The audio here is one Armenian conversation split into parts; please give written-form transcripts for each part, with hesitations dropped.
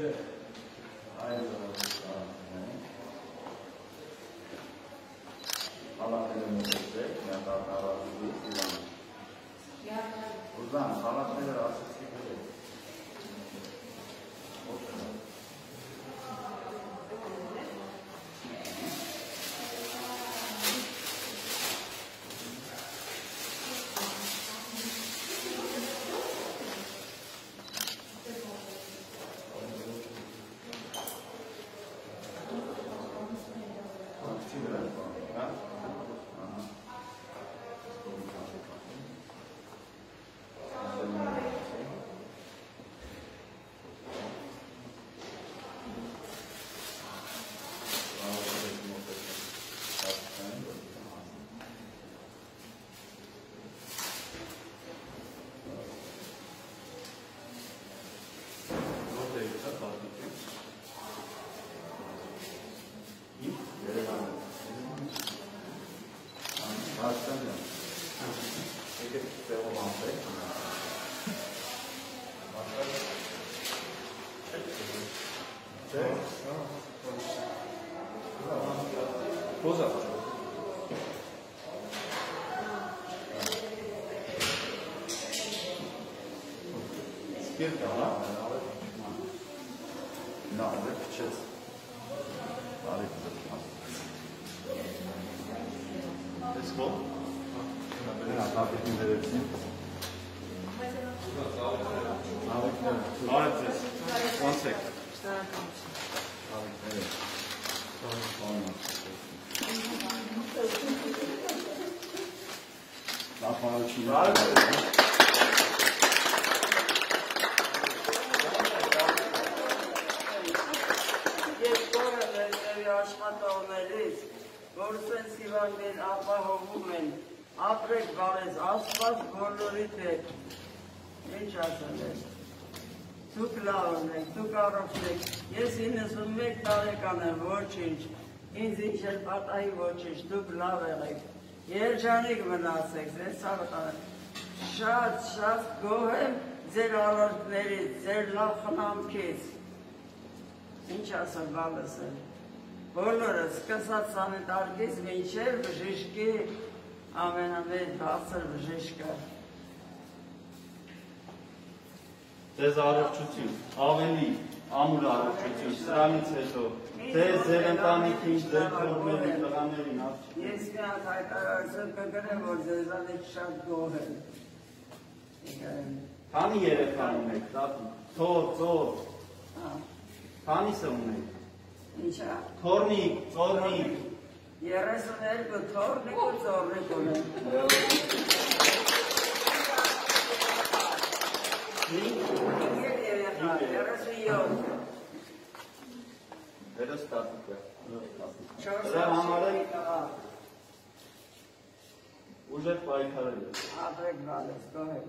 Evet. Aynı zamanda salat elimizde mekanlar arasında kullanılır. Buradan salat neler arasında kullanılır? Oturun. Երջանիկ մնացեք, ձեր սարքանը շատ գոհ եմ ձեր ալորտներից, ձեր լավ խնամքից, ինչ ասեմ, բան ասեմ, բոլորը սկսած սանիտարից մինչև բժիշկի, ամենամեծ բարձր բժիշկը։ Ձեզ առողջություն, ավելի ամուր առողջություն, սրանից հետո Ձեզ ձեր ընտանիքին, ձեր խորմերի տղաներին արջին։ Ես միատ հայտարարություն կգրեմ, որ ձեզանից շատ գոհ եմ։ Քանի երեխան ունեք, դատում, թոր։ Քանիսը ունեք։ Ինչա։ Թորնիկ։ 32 թորնիկ ու ծորնիկ ունեմ։ Ինգեր երեխան, 37։ Հերս տատիկը, հրա համարել ուժեր պայքարել է։ Ապրեք բալես, կոհել։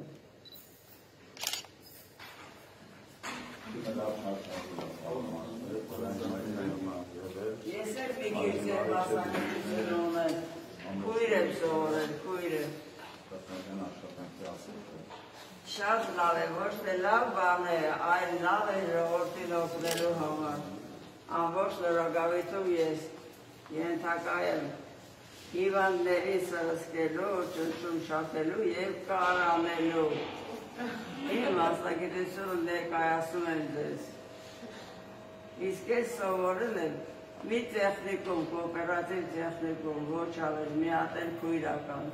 Ես էր մի գիրձեր բասանիքին ունել, կույր եմ զողորել, կույր եմ։ Շատ լավ է, ոչ թե լավ բան է, այլ լավ է հորդին օգնելու համար։ Ամբոշ լրագավիթում ես ենթակայել հիվանդների սրսկելու, ճնշում շատելու և կարանելու։ Իմ աստագիտությունը ներկայասում եմ ձեզ։ Իսկ ես սովորել եմ մի տեխնիկում, կոպերատիվ տեխնիկում, ոչ ավեր, մի ատել կույրական։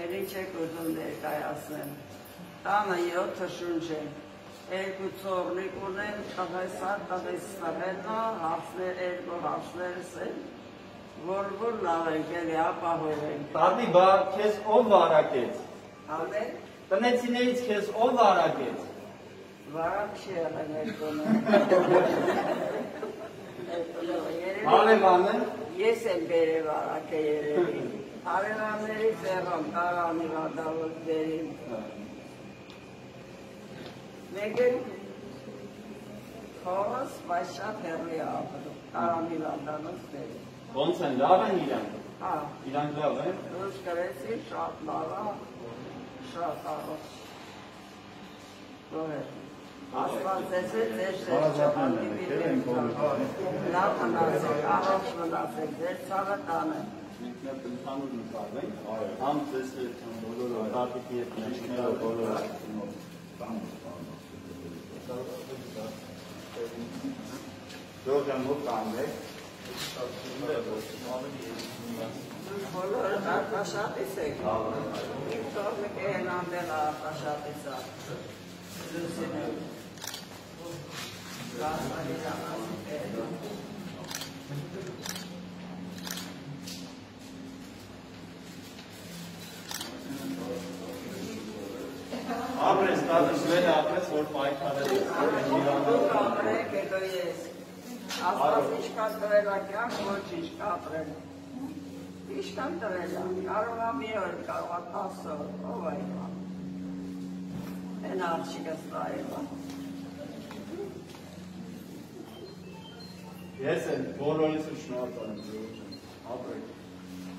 Էրի չեք ուզում ներկայասնեմ, տանը 7 շունչ է, երկու ծողնիկ ունեն, տղեսա, երկու հապսներս են, որ լավ ենք, էլի ապահով ենք։ Տարդի բա, կեզ ով վարակեց։ Ամեն։ Տնեցիներից կեզ ով վարակեց։ Վարակ չի եղեն երկունը։ Հարևանը։ Ես եմ բերե վարակ է երևին։ Արելանների ձեղան, տարանի հադավոր ձերին։ Մեկ են խորս, բայց շատ հեռի ապրում, տարանի հադավոր ձերին։ Ոնց են լավ են իրանք։ Ilan Özgüresi şartlara şartlara doğru. Aslan sesi seçler hangi birbirinin tanıdığı. Lafa nasıl, ahaslı nasıl, zetsana tanı. Hikmetin tanıdın sağlayın. Ham sesi olur, tatiki yetmişler olur. Doğrudan bu tanrı. Bunlar arkadaşlar ise ilk sormak en önemli arkadaşlar ise düzeni rasyonel apres tadı şöyle apres orta ay kadar Asta fișca trebuie la chiar cu fișca trebuie. Fișca trebuie la chiar la miori, chiar la tasă, o vai la. E n-ar și că stai la. Iese, bolul este și nu atât. Apoi.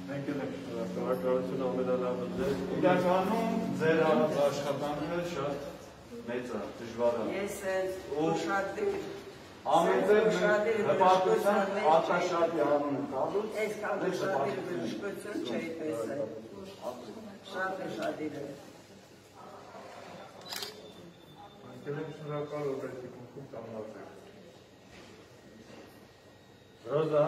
Peki de şurada, kararlarınızı da alabilir. İlaçanın zerrada başkatan her şart meza, tijvara. Iese, uşadık. Ամենը հպարտության արտաշարժի անունն տալուց այս կազմակերպություն չէ տեսել։ Շատ շատեր։ Արտաշարժական օրենքի փոփոխ համաձայն։ Ռոզա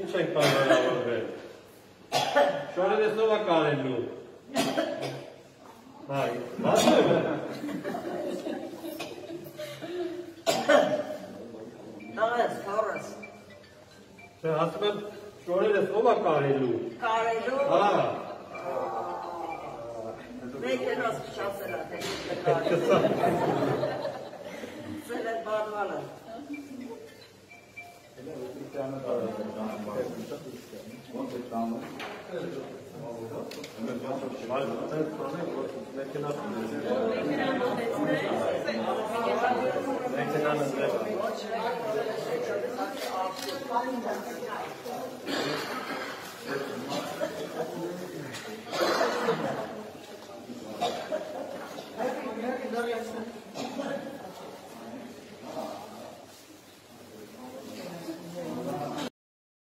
ինչ եք բանալավորվել։ Շորերը ով է կարելու։ Հայ, բացը։ Նայես, քորս։ Չէ, ասում եմ, շորերս ով է կարելու։ Կարելու։ Հա։ Մեկն ասում չասել է, թե կարելու։ Սել է բարվալը։ Էլ ուտանը բարվալը։ Ոնց է տանը։ Մենք ոնց շմալ դուք տանը, ոնց մեկն ասում։ Thank you.